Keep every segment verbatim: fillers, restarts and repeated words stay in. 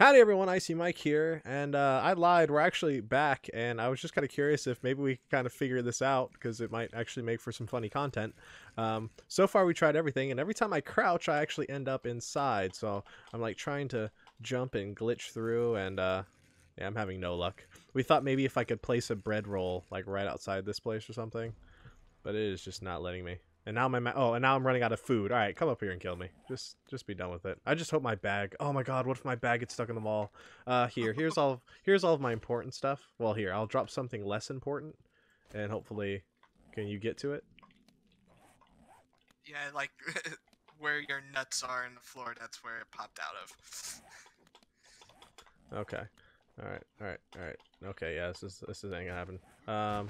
Howdy everyone, Icy Mike here, and uh, I lied, we're actually back, and I was just kind of curious if maybe we could kind of figure this out, because it might actually make for some funny content. Um, so far we tried everything, and every time I crouch, I actually end up inside, so I'm like trying to jump and glitch through, and uh, yeah, I'm having no luck. We thought maybe if I could place a bread roll, like right outside this place or something, but it is just not letting me. And now my ma oh, and now I'm running out of food. All right, come up here and kill me. Just, just be done with it. I just hope my bag. Oh my God, what if my bag gets stuck in the wall? Uh, here, here's all, of, here's all of my important stuff. Well, here, I'll drop something less important, and hopefully, can you get to it? Yeah, like where your nuts are in the floor. That's where it popped out of. Okay. All right. All right. All right. Okay. Yeah, this is this is ain't gonna happen. Um.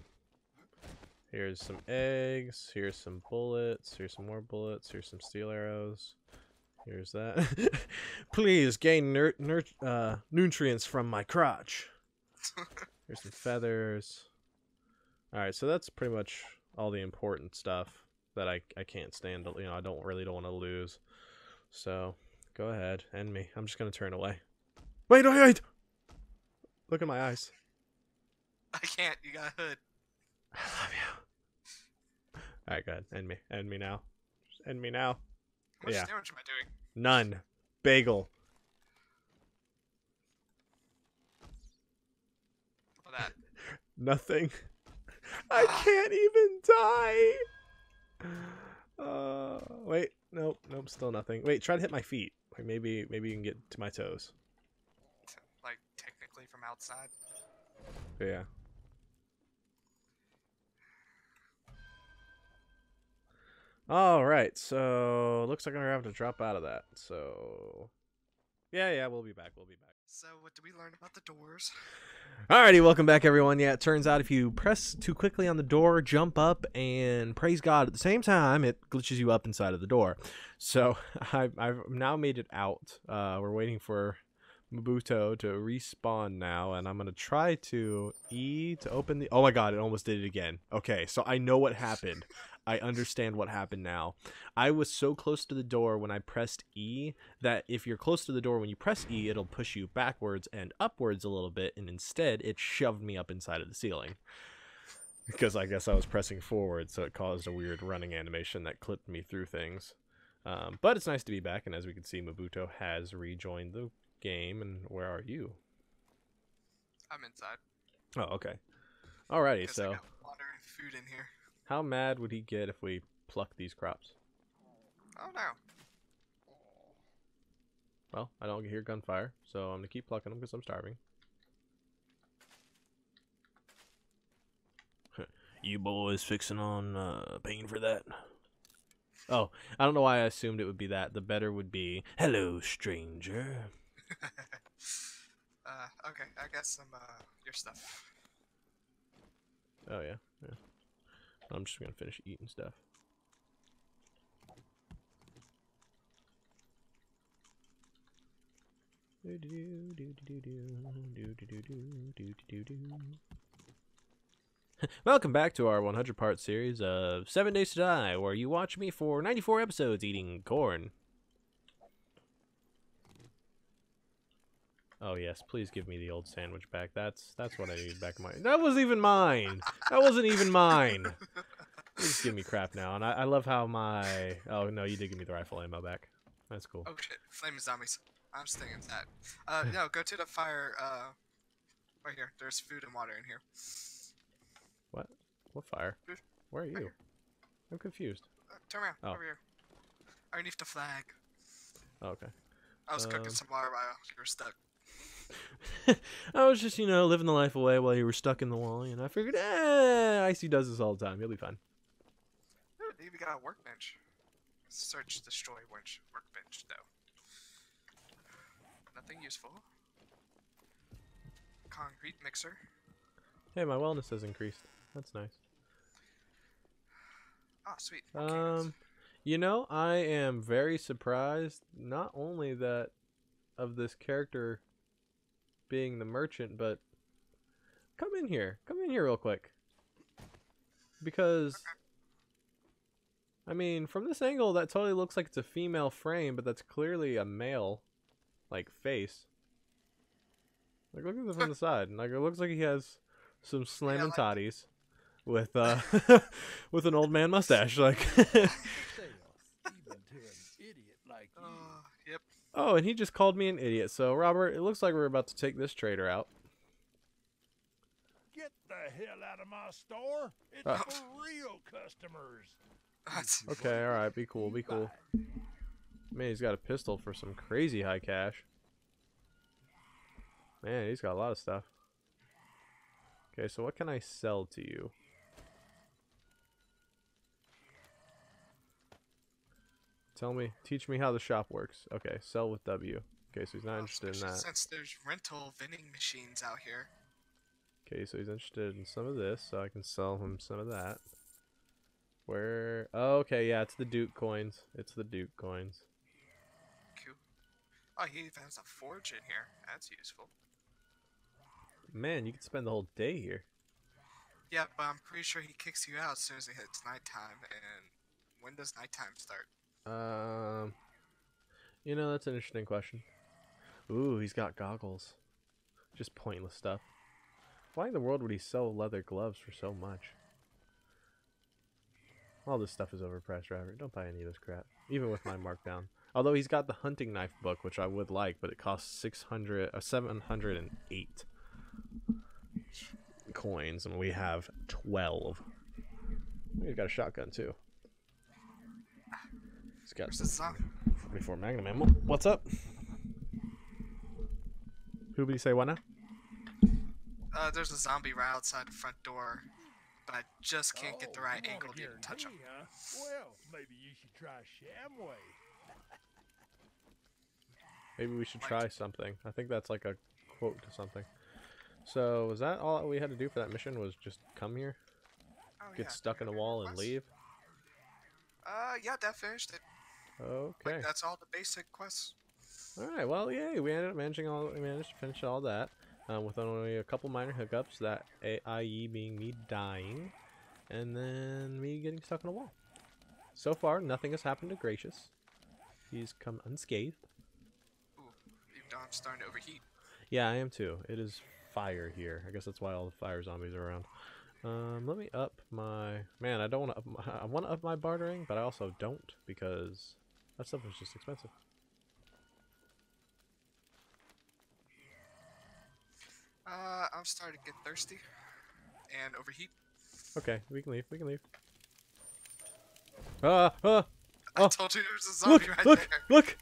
Here's some eggs, here's some bullets, here's some more bullets, here's some steel arrows, here's that. Please gain nur nur uh, nutrients from my crotch. Here's some feathers. Alright, so that's pretty much all the important stuff that I, I can't stand, you know, I don't really don't want to lose. So, go ahead, end me. I'm just going to turn away. Wait, wait, wait! Look at my eyes. I can't, you got a hood. I love you. Alright, go ahead. End me. End me now. Just end me now. How much yeah. damage am I doing? None. Bagel. What that? Nothing. I can't even die! Uh, wait. Nope. Nope. Still nothing. Wait, try to hit my feet. Like maybe, maybe you can get to my toes. Like, technically from outside? Yeah. All right, so looks like I'm gonna have to drop out of that. So, yeah, yeah, we'll be back. We'll be back. So, what did we learn about the doors? Alrighty, welcome back, everyone. Yeah, it turns out if you press too quickly on the door, jump up, and praise God at the same time, it glitches you up inside of the door. So, I've, I've now made it out. Uh, we're waiting for Mobutu to respawn now, and I'm gonna try to E to open the. Oh my God! It almost did it again. Okay, so I know what happened. I understand what happened now. I was so close to the door when I pressed E that if you're close to the door, when you press E, it'll push you backwards and upwards a little bit, and instead it shoved me up inside of the ceiling because I guess I was pressing forward, so it caused a weird running animation that clipped me through things. Um, but it's nice to be back, and as we can see, Mobutu has rejoined the game. And where are you? I'm inside. Oh, okay. Alrighty, so I got water and food in here. How mad would he get if we pluck these crops? Oh no. Well, I don't hear gunfire, so I'm going to keep plucking them because I'm starving. You boys fixing on uh, paying for that? Oh, I don't know why I assumed it would be that. The better would be, hello, stranger. uh, okay, I got some, uh, your stuff. Oh yeah, yeah. I'm just gonna finish eating stuff. Welcome back to our one hundred part series of seven days to die, where you watch me for ninety-four episodes eating corn. Oh yes, please give me the old sandwich back. That's that's what I need back in my. That wasn't even mine. That wasn't even mine. Please give me crap now. And I, I love how my. Oh no, you did give me the rifle ammo back. That's cool. Oh shit! Flaming zombies. I'm stinging that. Uh, no, go to the fire. Uh, right here. There's food and water in here. What? What fire? Where are you? Right, I'm confused. Uh, turn around. Oh. Over here. Underneath the flag. Oh, okay. I was um, cooking some water while you were stuck. I was just, you know, living the life away while you were stuck in the wall, and I figured, eh, Icy does this all the time. He'll be fine. We got a workbench. Search, destroy, workbench, workbench, though. Nothing useful. Concrete mixer. Hey, my wellness has increased. That's nice. Oh, sweet. Okay, um, you know, I am very surprised, not only that of this character being the merchant, but come in here, come in here real quick, because I mean from this angle that totally looks like it's a female frame, but that's clearly a male like face. Like, look at it from the side. Like, it looks like he has some slamming yeah, like toddies with uh with an old man mustache. Like, uh, yep. Oh, and he just called me an idiot. So, Robert, it looks like we're about to take this trader out. Get the hell out of my store! It's uh. for real customers. Okay, all right, be cool, be cool. Man, he's got a pistol for some crazy high cash. Man, he's got a lot of stuff. Okay, so what can I sell to you? Tell me, teach me how the shop works. Okay, sell with W. Okay, so he's not interested in that. Since there's rental vending machines out here. Okay, so he's interested in some of this, so I can sell him some of that. Where? Oh, okay, yeah, it's the Duke coins. It's the Duke coins. Cool. Oh, he even has a forge in here. That's useful. Man, you could spend the whole day here. Yeah, but I'm pretty sure he kicks you out as soon as it hits nighttime. And when does nighttime start? Um, you know, that's an interesting question. Ooh, he's got goggles. Just pointless stuff. Why in the world would he sell leather gloves for so much? All this stuff is overpriced, Robert. Don't buy any of this crap, even with my markdown. Although he's got the hunting knife book, which I would like, but it costs six hundred, uh, seven hundred and eight coins, and we have twelve. He's got a shotgun too. He's got forty-four Magnum ammo. What's up? Who did he say what now? Uh, there's a zombie right outside the front door. But I just can't oh, get the right angle to even touch him. Huh? Well, maybe you should try Shamway. Maybe we should try something. I think that's like a quote to something. So, was that all we had to do for that mission? Was just come here, oh, get yeah, stuck in a wall, and leave? Uh, yeah, that finished it. Okay. Like, that's all the basic quests. All right. Well, yay! We ended up managing all. We managed to finish all that. Um, with only a couple minor hiccups, that A I E being me dying, and then me getting stuck in a wall. So far, nothing has happened to Gracious. He's come unscathed. Ooh, even though I'm starting to overheat. Yeah, I am too. It is fire here. I guess that's why all the fire zombies are around. Um, let me up my... Man, I don't want to up my... I want to up my bartering, but I also don't, because that stuff is just expensive. Uh, I'm starting to get thirsty and overheat. Okay, we can leave. We can leave. Ah, ah! Oh. I told you there was a zombie look, right look, there. Look, look,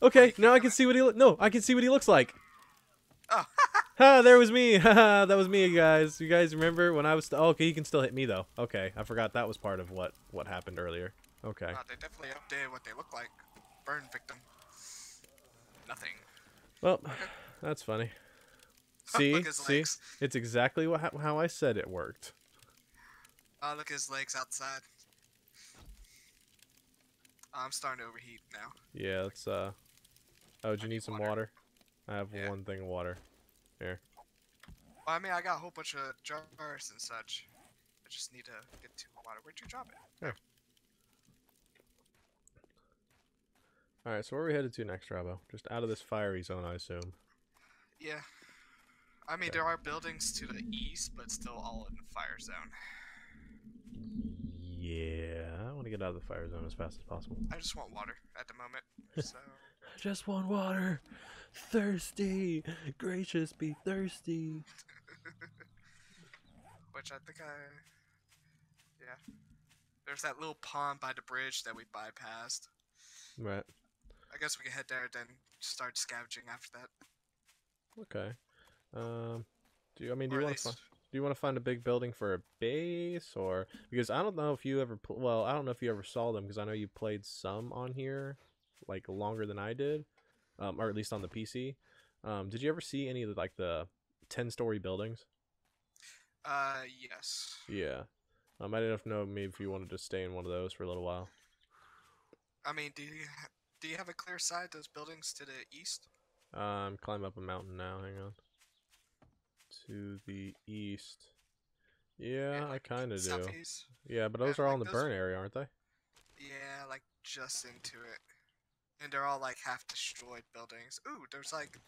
look. Okay, now I can see what he look. No, I can see what he looks like. Oh. Ha! There was me. Ha! That was me, guys. You guys remember when I was? Oh, okay, he can still hit me though. Okay, I forgot that was part of what what happened earlier. Okay. Uh, they definitely updated what they look like. Burn victim. Nothing. Well, okay. That's funny. See, see, it's exactly what, how I said it worked. Oh, look at his legs outside. Oh, I'm starting to overheat now. Yeah, let's, uh... Oh, do you need, need some water? water? I have yeah. one thing of water. Here. Well, I mean, I got a whole bunch of jars and such. I just need to get to water. Where'd you drop it? Here. Alright, so where are we headed to next, Robbo? Just out of this fiery zone, I assume. Yeah. I mean, okay. There are buildings to the east, but still all in the fire zone. Yeah, I want to get out of the fire zone as fast as possible. I just want water at the moment, so... I just want water! Thirsty! Gracious, be thirsty! Which I think I... Yeah. There's that little pond by the bridge that we bypassed. Right. I guess we can head there and then start scavenging after that. Okay. Um, do you, I mean, do you want to do you want to find a big building for a base, or because I don't know if you ever well I don't know if you ever saw them, because I know you played some on here like longer than I did, um, or at least on the P C. Um, did you ever see any of like the ten-story buildings? Uh, yes. Yeah. Um, I didn't know maybe if you wanted to stay in one of those for a little while. I mean, do you ha do you have a clear side those buildings to the east? Um, climb up a mountain now. Hang on. To the east. Yeah, yeah, I kind of do. East. Yeah, but those yeah, are all like in the burn area, aren't they? Yeah, like just into it. And they're all like half destroyed buildings. Ooh, there's like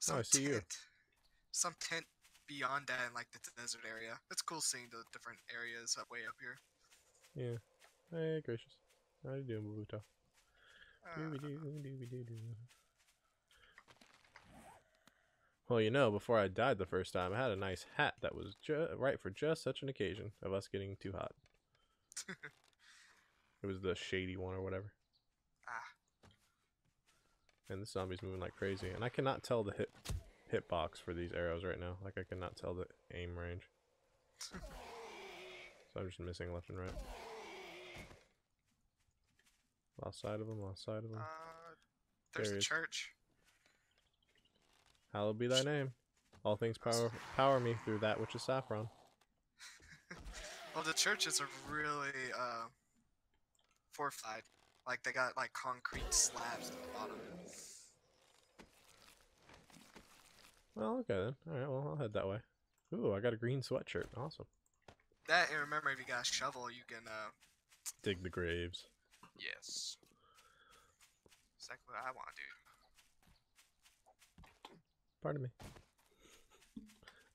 some oh, I see tent. some tent beyond that in like the desert area. It's cool seeing the different areas way up here. Yeah. Hey, gracious. How are you doing, Mobutu? Well, you know, before I died the first time, I had a nice hat that was ju right for just such an occasion of us getting too hot. It was the shady one or whatever. Ah. And the zombie's moving like crazy, and I cannot tell the hit hitbox for these arrows right now. Like, I cannot tell the aim range. So I'm just missing left and right. Lost sight of him, lost sight of him. Uh, there's there the church. Hallowed be thy name. All things power power me through that which is saffron. Well, the churches are really uh, fortified. Like, they got like concrete slabs at the bottom. Well, okay then. Alright, well, I'll head that way. Ooh, I got a green sweatshirt. Awesome. That, and remember, if you got a shovel, you can uh... dig the graves. Yes. Exactly what I want to do. Pardon me.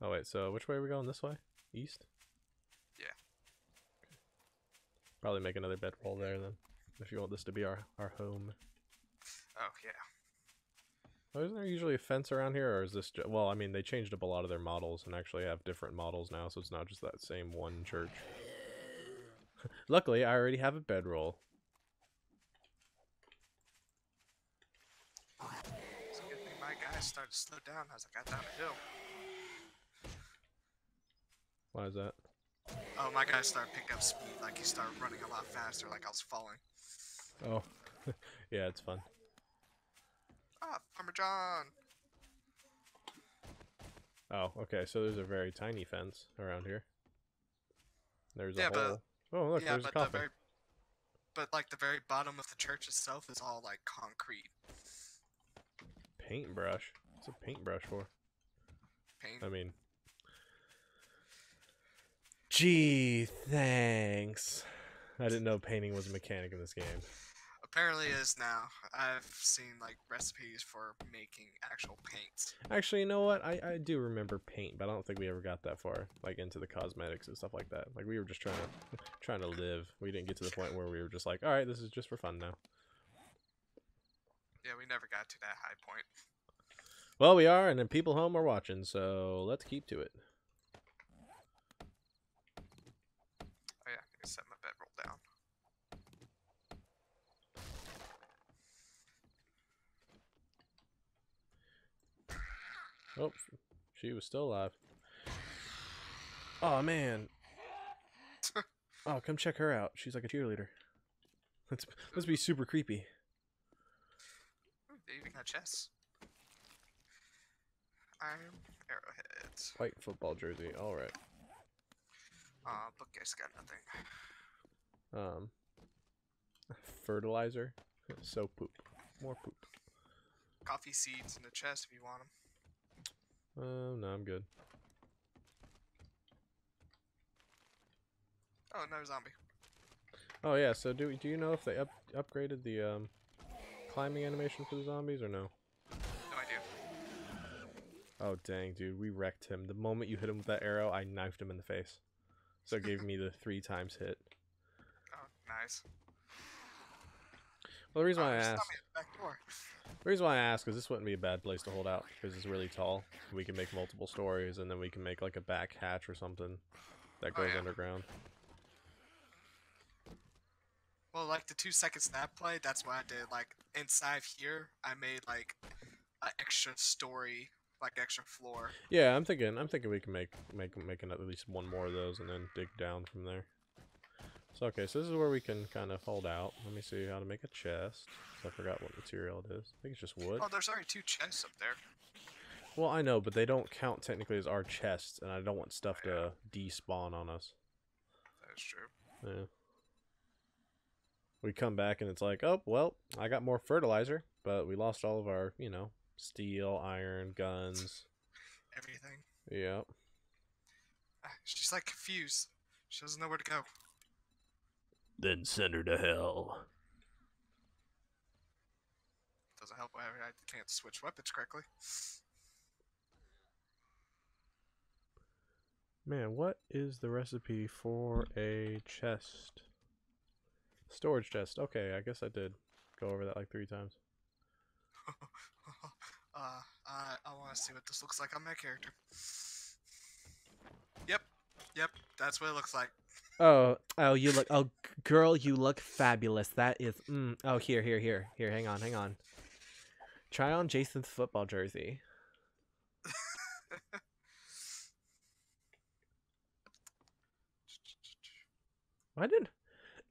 Oh wait, so which way are we going? This way? East? Yeah. Okay. Probably make another bedroll there then, if you want this to be our, our home. Oh, yeah. Oh, isn't there usually a fence around here, or is this just, well, I mean, they changed up a lot of their models and actually have different models now, so it's not just that same one church. Luckily, I already have a bedroll. It's a good thing my guy started to slow down as I got down the hill. Why is that? Oh, my guy started picking up speed, like he started running a lot faster, like I was falling. Oh, yeah, it's fun. Ah, Farmer John! Oh, okay, so there's a very tiny fence around here. There's a yeah, hole. But, oh, look, yeah, there's but a coffin. The very, but, like, the very bottom of the church itself is all, like, concrete. Paintbrush? What's a paintbrush for? Paint? I mean... Gee, thanks. I didn't know painting was a mechanic in this game. Apparently it is now. I've seen, like, recipes for making actual paints. Actually, you know what? I, I do remember paint, but I don't think we ever got that far, like, into the cosmetics and stuff like that. Like, we were just trying to, trying to live. We didn't get to the point where we were just like, alright, this is just for fun now. Yeah, we never got to that high point. Well, we are, and then people home are watching, so let's keep to it. Oh, yeah, I can set my bedroll down. Oh, she was still alive. Oh man. Oh, come check her out. She's like a cheerleader. Let's let's be super creepy. They even got chests. I'm arrowheads. White football jersey. All right. Uh, bookcase got nothing. Um, fertilizer. So poop. More poop. Coffee seeds in the chest if you want them. Oh, uh, no, I'm good. Oh, another zombie. Oh, yeah, so do do you know if they up upgraded the um, climbing animation for the zombies or no? No, I do. Oh, dang, dude, we wrecked him. The moment you hit him with that arrow, I knifed him in the face. So it gave me the three times hit. Oh, nice. Well, the reason oh, why I asked... The reason why I ask is this wouldn't be a bad place to hold out because it's really tall. We can make multiple stories, and then we can make like a back hatch or something that goes oh, yeah. underground. Well, like the two seconds that played, that's what I did. Like inside here, I made like an extra story, like extra floor. Yeah, I'm thinking. I'm thinking we can make make make at least one more of those, and then dig down from there. So okay, so this is where we can kind of hold out. Let me see how to make a chest. I forgot what material it is. I think it's just wood. Oh, there's already two chests up there. Well, I know, but they don't count technically as our chests, and I don't want stuff oh, yeah. to despawn on us. That's true. Yeah. We come back and it's like, oh well, I got more fertilizer, but we lost all of our, you know, steel, iron, guns, everything. Yep. She's like confused. She doesn't know where to go. Then send her to hell. Doesn't help. I, mean, I can't switch weapons correctly. Man, what is the recipe for a chest? Storage chest. Okay, I guess I did go over that like three times. uh, I, I want to see what this looks like on my character. Yep, yep, that's what it looks like. Oh, oh, you look, oh, girl, you look fabulous. That is, mm, oh, here, here, here, here, hang on, hang on. Try on Jason's football jersey. Why did?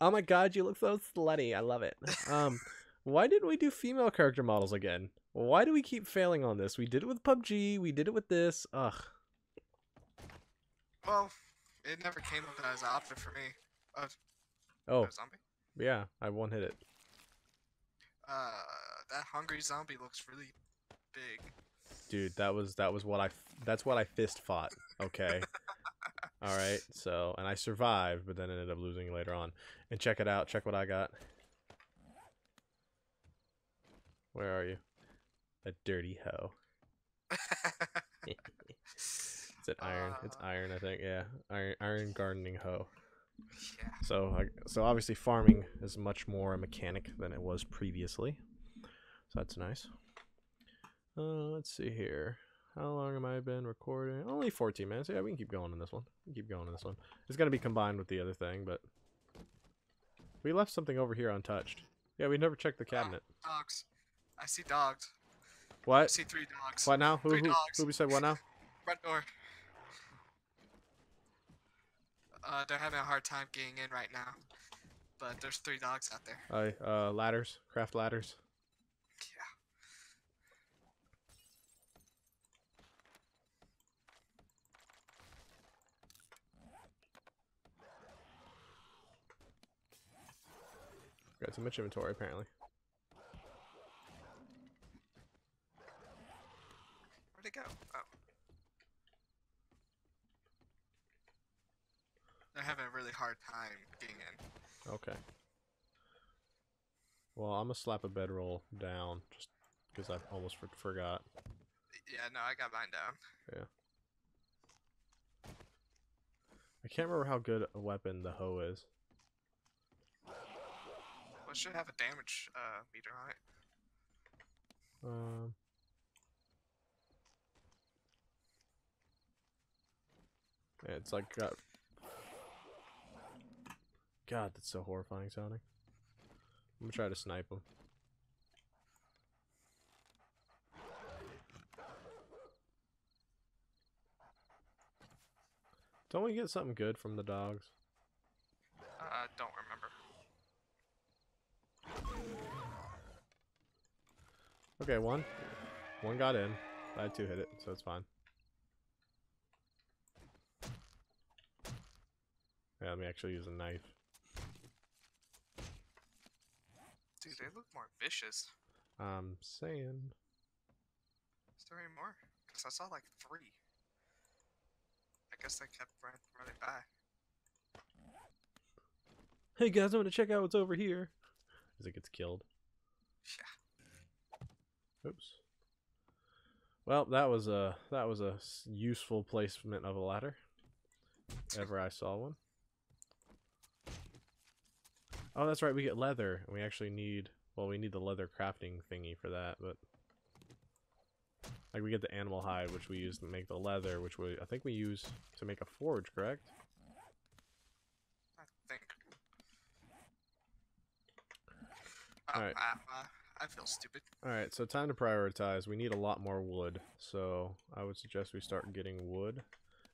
Oh my God, you look so slutty. I love it. Um, why didn't we do female character models again? Why do we keep failing on this? We did it with P U B G. We did it with this. Ugh. Well, it never came up as an option for me. Uh, oh. A zombie? Yeah, I one hit it. Uh, that hungry zombie looks really big. Dude, that was that was what I that's what I fist fought. Okay. All right, so, and I survived, but then ended up losing later on. And check it out. Check what I got. Where are you? A dirty hoe. It's an iron. Uh, it's iron, I think. Yeah, iron, iron gardening hoe. Yeah. So, I, so obviously farming is much more a mechanic than it was previously. So that's nice. Uh, let's see here. How long have I been recording? Only fourteen minutes. Yeah, we can keep going on this one. We can keep going on this one. It's going to be combined with the other thing, but... We left something over here untouched. Yeah, we never checked the cabinet. Uh, dogs. I see dogs. What? I see three dogs. What now? Who, three who, dogs. Who, who said what now? Front door. Uh, they're having a hard time getting in right now. But there's three dogs out there. Uh, uh ladders. Craft ladders. Yeah. Got so much inventory, apparently. Where'd it go? Oh. They're having a really hard time getting in. Okay. Well, I'm gonna slap a bedroll down, just because I almost for forgot. Yeah, no, I got mine down. Yeah. I can't remember how good a weapon the hoe is. Well, it should have a damage uh, meter on it. Um. Yeah, it's like got. God, that's so horrifying sounding. I'm gonna try to snipe him. Don't we get something good from the dogs? I uh, don't remember. Okay, one. One got in. I had two hit it, so it's fine. Yeah, let me actually use a knife. Dude, they look more vicious. I'm saying. Is there any more? Because I saw like three. I guess they kept running by. Hey guys, I want to check out what's over here. As it gets killed. Yeah. Oops. Well, that was a that was a useful placement of a ladder. If ever I saw one. Oh, that's right. We get leather, and we actually need well, we need the leather crafting thingy for that. But like we get the animal hide, which we use to make the leather, which we I think we use to make a forge, correct? All right. uh, uh, I feel stupid. Alright, so time to prioritize. We need a lot more wood, so I would suggest we start getting wood.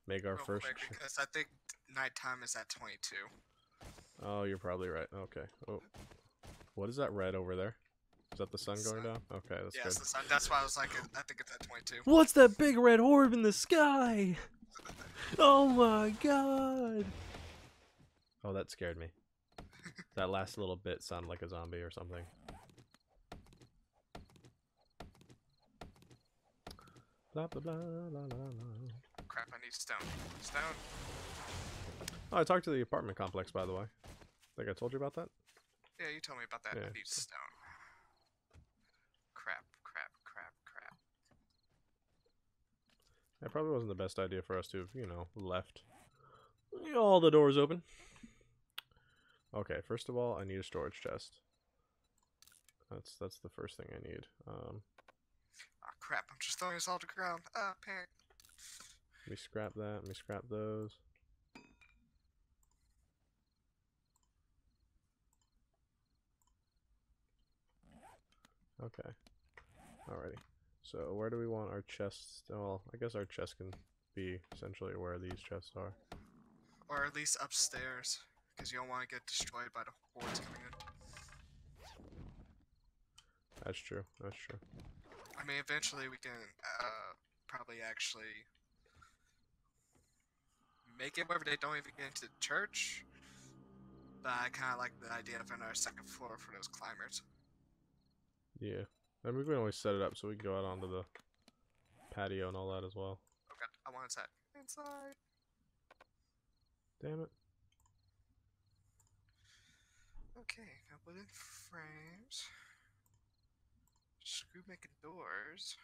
Make our Real first... Quick, because I think nighttime is at twenty-two. Oh, you're probably right. Okay. Oh. What is that red over there? Is that the sun the going sun. down? Okay, that's yeah, good. The sun. That's why I was like, I think it's at twenty-two. What's that big red orb in the sky? Oh my God! Oh, that scared me. That last little bit sounded like a zombie or something. Blah, blah, blah, blah, blah, blah. Crap, I need stone. Stone! Oh, I talked to the apartment complex, by the way. I think I told you about that? Yeah, you told me about that. Yeah. I need stone. Crap, crap, crap, crap. That probably wasn't the best idea for us to have, you know, left. leaving all the doors open. Okay, first of all, I need a storage chest. That's that's the first thing I need. Um, oh crap! I'm just throwing this all to the ground. Uh, parent. Let me scrap that. Let me scrap those. Okay. Alrighty. So where do we want our chests? Well, I guess our chests can be essentially where these chests are. Or at least upstairs, because you don't want to get destroyed by the hordes coming in. That's true. That's true. I mean, eventually we can uh, probably actually make it wherever they don't even get into the church. But I kind of like the idea of another second floor for those climbers. Yeah, I mean, we can always set it up so we can go out onto the patio and all that as well. Okay, I want to set inside. Damn it. Okay, now wooden frames, screw making doors.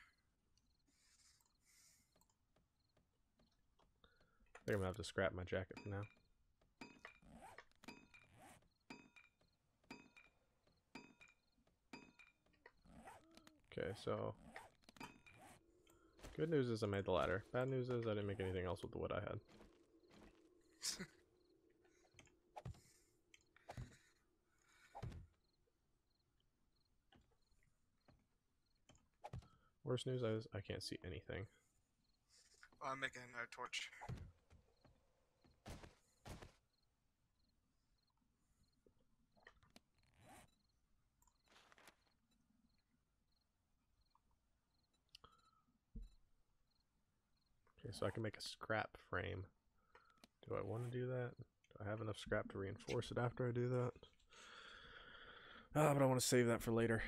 I think I'm gonna have to scrap my jacket for now. Okay, so good news is I made the ladder. Bad news is I didn't make anything else with the wood I had. Worst news is I can't see anything. Well, I'm making another torch. So I can make a scrap frame. Do I want to do that? Do I have enough scrap to reinforce it after I do that? Ah, but I want to save that for later.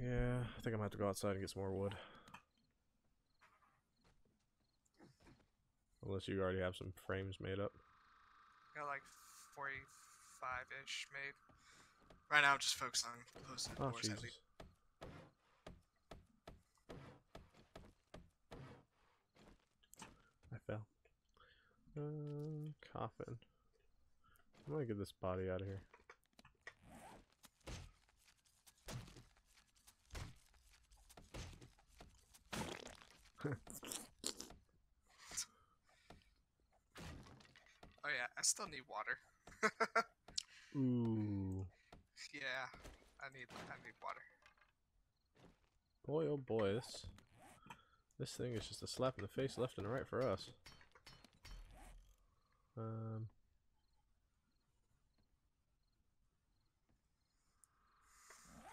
Yeah, I think I'm gonna have to go outside and get some more wood. Unless you already have some frames made up. I got like forty-five-ish made. Right now I'm just focused on posting doors at least. Oh, Jesus. Uh, coffin. I'm gonna get this body out of here. Oh yeah, I still need water. Ooh. Yeah, I need I need water. Boy, oh boy, this this thing is just a slap in the face left and right for us. Um,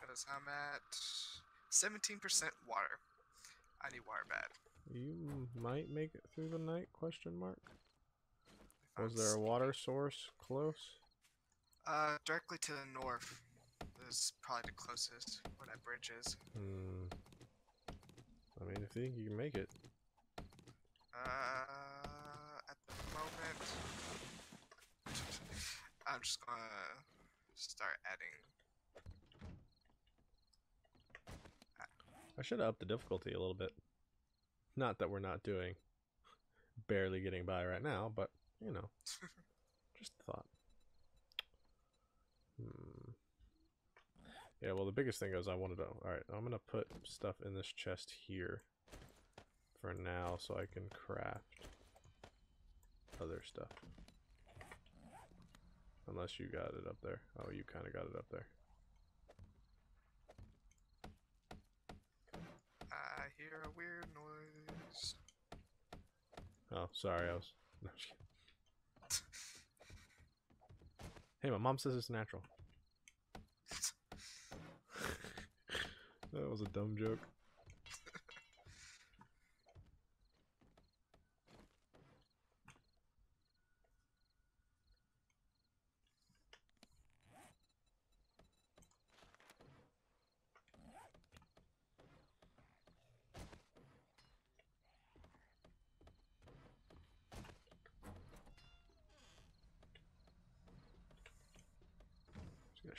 because I'm at seventeen percent water. I need water bad. You might make it through the night? Question mark. Was there a water source close? Uh, directly to the north is probably the closest where that bridge is. Hmm. I mean, if you think you can make it. Uh. I'm just gonna start adding. I should have upped the difficulty a little bit. Not that we're not doing barely getting by right now, but you know, just a thought. Hmm. Yeah, well, the biggest thing is I wanted to. All right, I'm gonna put stuff in this chest here for now, so I can craft other stuff. Unless you got it up there. Oh, you kind of got it up there. I hear a weird noise. Oh, sorry, I was... No, just kidding. Hey, my mom says it's natural. That was a dumb joke.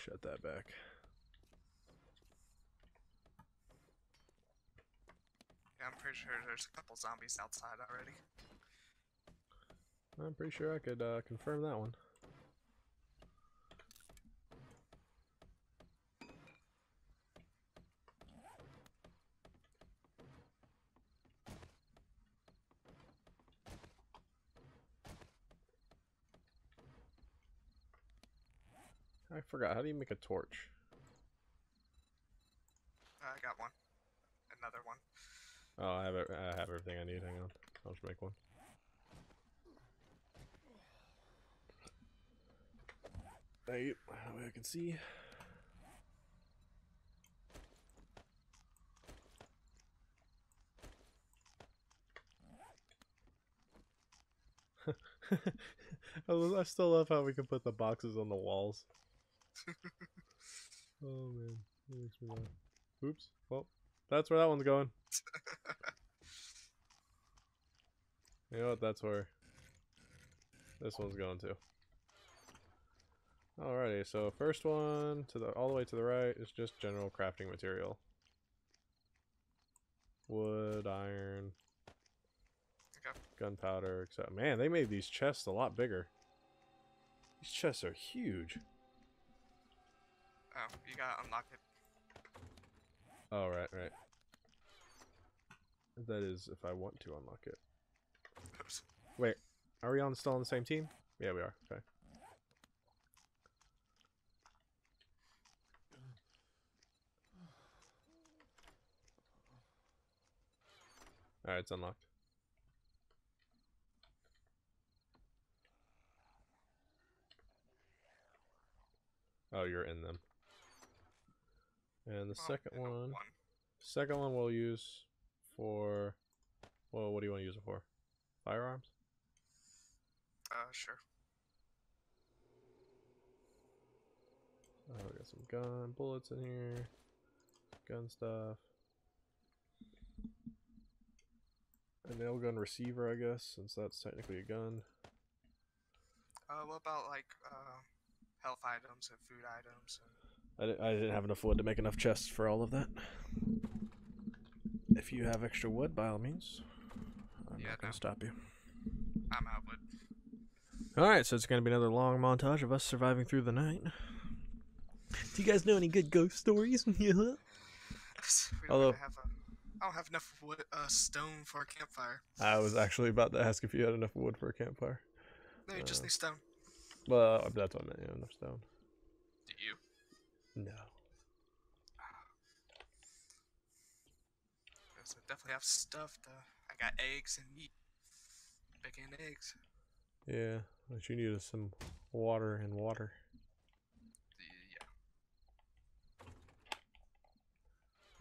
Shut that back. Yeah, I'm pretty sure there's a couple zombies outside already. I'm pretty sure I could uh, confirm that one. I forgot, how do you make a torch? Uh, I got one. Another one. Oh, I have, I have everything I need, hang on. I'll just make one. Hey, that way I can see. I still love how we can put the boxes on the walls. Oh man, that makes me laugh. Oops, well, that's where that one's going. You know what, that's where this one's going to. Alrighty, so first one to the all the way to the right is just general crafting material. Wood, iron, okay. Gunpowder, et cetera. Man, they made these chests a lot bigger. These chests are huge. Oh, you gotta unlock it. Oh, right, right. That is if I want to unlock it. Oops. Wait, are we on still on the same team? Yeah, we are. Okay. Alright, it's unlocked. Oh, you're in them. And the well, second one, one, second one we'll use for, well, what do you want to use it for? Firearms? Uh, sure. Oh, we got some gun bullets in here. Gun stuff. A nail gun receiver, I guess, since that's technically a gun. Uh, what about, like, uh, health items and food items and... I didn't, I didn't have enough wood to make enough chests for all of that. If you have extra wood, by all means, I'm yeah, not going to no. stop you. I'm out wood. Alright, so it's going to be another long montage of us surviving through the night. Do you guys know any good ghost stories? Yeah. Although, have a, I don't have enough wood, uh, stone for a campfire. I was actually about to ask if you had enough wood for a campfire. No, you uh, just need stone. Well, that's what I meant, you have enough stone. Do you? No. So I definitely have stuff though. I got eggs and meat. Bacon and eggs. Yeah, what you need is some water and water.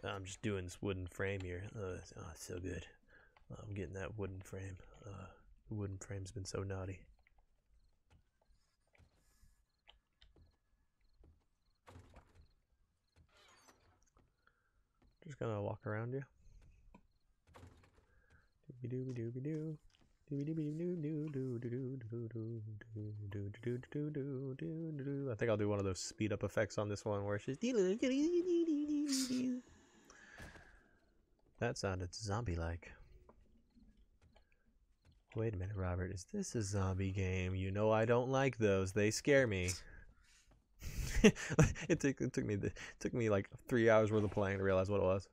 Yeah. I'm just doing this wooden frame here. Uh, oh, it's so good. I'm getting that wooden frame. Uh, the wooden frame's been so naughty. Just gonna walk around you. I think I'll do one of those speed up effects on this one where she's. That sounded zombie like. Wait a minute, Robert. Is this a zombie game? You know I don't like those. They scare me. it, took, it took me it took me like three hours worth of playing to realize what it was.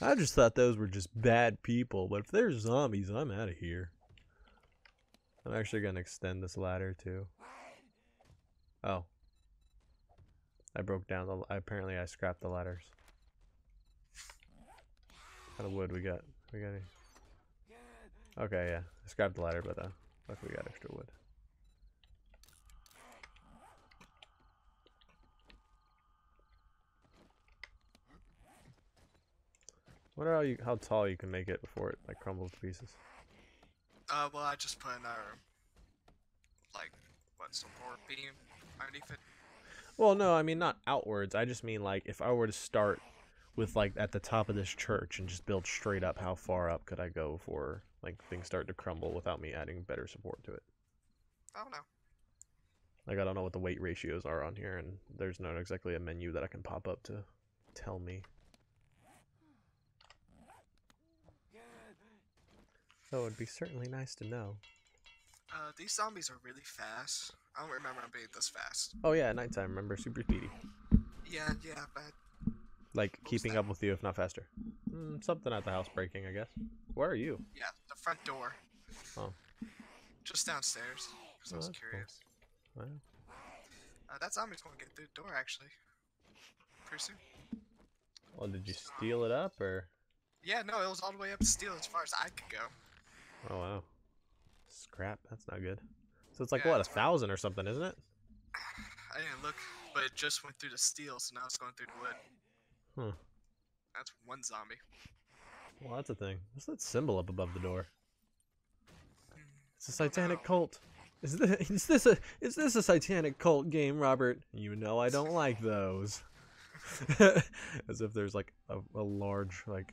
I just thought those were just bad people, but if they're zombies, I'm out of here. I'm actually gonna extend this ladder too. Oh, I broke down the. Apparently, I scrapped the ladders. What kind of wood we got? We got. Any? Okay, yeah, I scrapped the ladder, but uh, luckily we got extra wood. I wonder how, you, how tall you can make it before it like crumbles to pieces. Uh, well, I just put another, like, what, some more beam underneath it? Well, no, I mean, not outwards. I just mean, like, if I were to start with, like, at the top of this church and just build straight up, how far up could I go before, like, things start to crumble without me adding better support to it? I don't know. Like, I don't know what the weight ratios are on here, and there's not exactly a menu that I can pop up to tell me. Though it'd be certainly nice to know. Uh, these zombies are really fast. I don't remember them being this fast. Oh yeah, at nighttime, remember, super speedy. Yeah, yeah, but... Like, keeping that? Up with you, if not faster. Mm, something at the house breaking, I guess. Where are you? Yeah, the front door. Oh. Just downstairs, because oh, I was curious. Cool. Wow. Uh, that zombie's going to get through the door, actually. Pretty soon. Well, did you steal it up, or...? Yeah, no, it was all the way up to steal as far as I could go. Oh, wow. Scrap, that's not good. So it's like, yeah, what, a thousand or something, isn't it? I didn't look, but it just went through the steel, so now it's going through the wood. Huh. That's one zombie. Well, that's a thing. What's that symbol up above the door? It's a satanic cult. Is this, is this a is this a satanic cult game, Robert? You know I don't like those. As if there's like a, a large like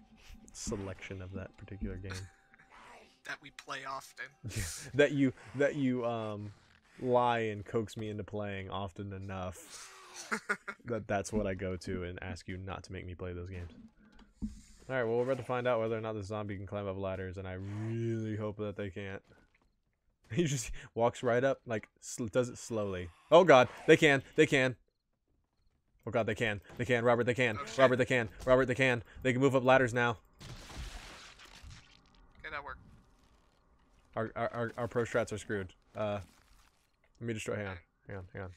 selection of that particular game. That we play often. that you that you um lie and coax me into playing often enough that that's what I go to and ask you not to make me play those games. All right, well, we're about to find out whether or not the zombie can climb up ladders, and I really hope that they can't. He just walks right up, like sl does it slowly. Oh God, they can, they can. Oh God, they can, they can. Robert, they can. Oh, Robert, they can. Robert, they can. They can move up ladders now. Okay, that worked. Our, our, our, our pro strats are screwed. Uh, let me destroy. Hang on, hang on, hang on.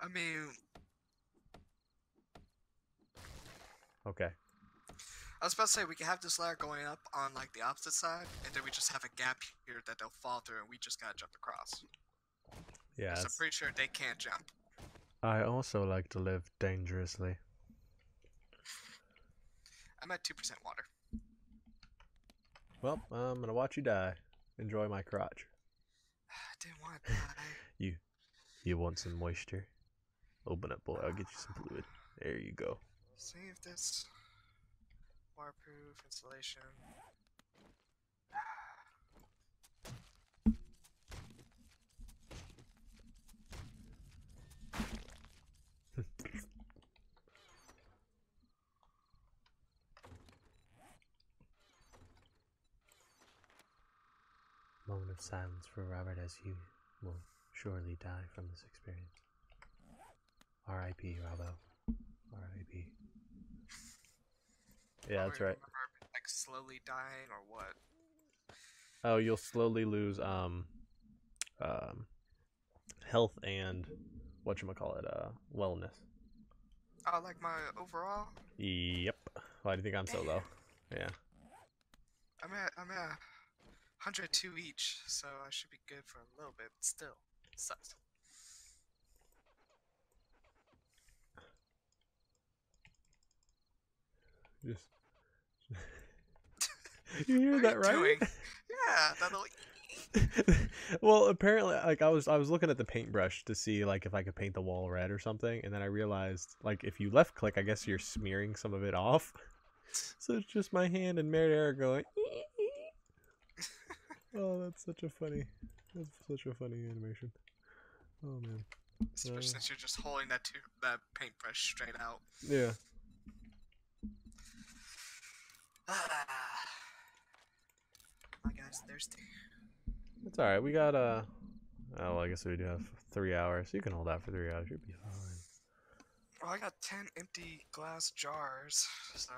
I mean... Okay. I was about to say, we can have this ladder going up on, like, the opposite side, and then we just have a gap here that they'll fall through, and we just gotta jump across. Yeah. I'm pretty sure they can't jump. I also like to live dangerously. I'm at two percent water. Well, I'm gonna watch you die. Enjoy my crotch. I didn't want to die. you, you want some moisture? Open up, boy. I'll get you some fluid. There you go. See if this waterproof insulation. Moment of silence for Robert, as you will surely die from this experience. R I P Robbo. R I P Yeah, that's right. Like slowly dying or what? Oh, you'll slowly lose um, um, health and whatchamacallit, uh, wellness. Oh, like my overall. Yep. Why do you think I'm so low? Yeah. I'm at. I'm at. one hundred two each, so I should be good for a little bit, but still, it sucks. Just... you hear that, right? Doing? Yeah, that'll... Well, apparently, like, I was I was looking at the paintbrush to see, like, if I could paint the wall red or something, and then I realized, like, if you left-click, I guess you're smearing some of it off. So it's just my hand and Mary Eric going... Oh, that's such a funny, that's such a funny animation. Oh man. Especially uh, since you're just holding that tube, that paintbrush straight out. Yeah. Ah. My guy's thirsty. It's all right. We got uh, oh, well, I guess we do have three hours. You can hold out for three hours. You'll be fine. Well, I got ten empty glass jars, so...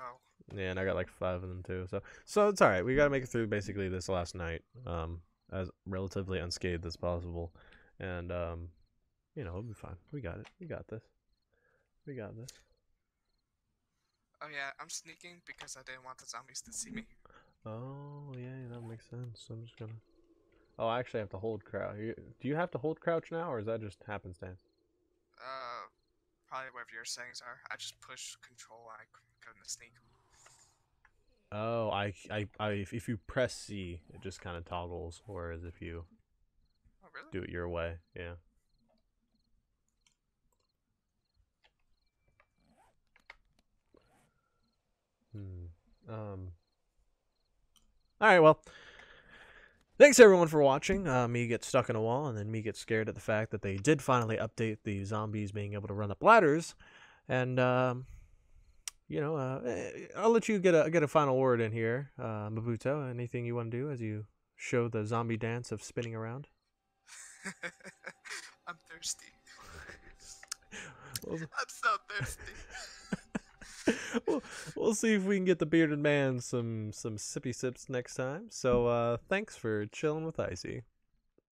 Yeah, and I got like five of them too, so... So, it's alright. We gotta make it through basically this last night, um, as relatively unscathed as possible. And, um, you know, it'll be fine. We got it. We got this. We got this. Oh yeah, I'm sneaking because I didn't want the zombies to see me. Oh, yeah, that makes sense. I'm just gonna... Oh, I actually have to hold crouch. Do you have to hold crouch now, or is that just happenstance? Uh... Probably whatever your settings are. I just push control and I go into sneak. Oh, I, I, I, if you press C, it just kind of toggles, or as if you oh, really? do it your way. Yeah. Hmm. Um. All right. Well. Thanks everyone for watching. Uh, me get stuck in a wall, and then me get scared at the fact that they did finally update the zombies being able to run up ladders, and um, you know, uh, I'll let you get a get a final word in here, uh, Mobutu. Anything you want to do as you show the zombie dance of spinning around? I'm thirsty. Well, I'm so thirsty. Well, we'll see if we can get the bearded man some some sippy sips next time. So uh, thanks for chilling with Icy.